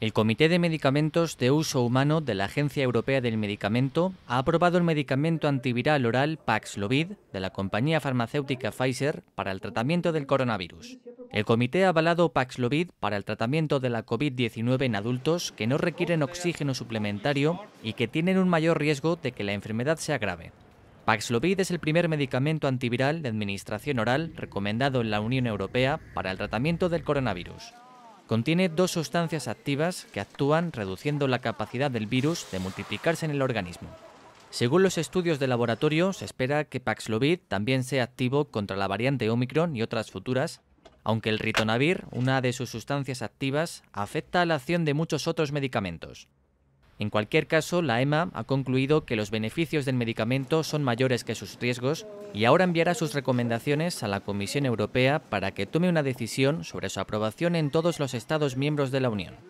El Comité de Medicamentos de Uso Humano de la Agencia Europea del Medicamento ha aprobado el medicamento antiviral oral Paxlovid de la compañía farmacéutica Pfizer para el tratamiento del coronavirus. El comité ha avalado Paxlovid para el tratamiento de la COVID-19 en adultos que no requieren oxígeno suplementario y que tienen un mayor riesgo de que la enfermedad sea grave. Paxlovid es el primer medicamento antiviral de administración oral recomendado en la Unión Europea para el tratamiento del coronavirus. Contiene dos sustancias activas que actúan reduciendo la capacidad del virus de multiplicarse en el organismo. Según los estudios de laboratorio, se espera que Paxlovid también sea activo contra la variante Omicron y otras futuras, aunque el ritonavir, una de sus sustancias activas, afecta a la acción de muchos otros medicamentos. En cualquier caso, la EMA ha concluido que los beneficios del medicamento son mayores que sus riesgos y ahora enviará sus recomendaciones a la Comisión Europea para que tome una decisión sobre su aprobación en todos los Estados miembros de la Unión.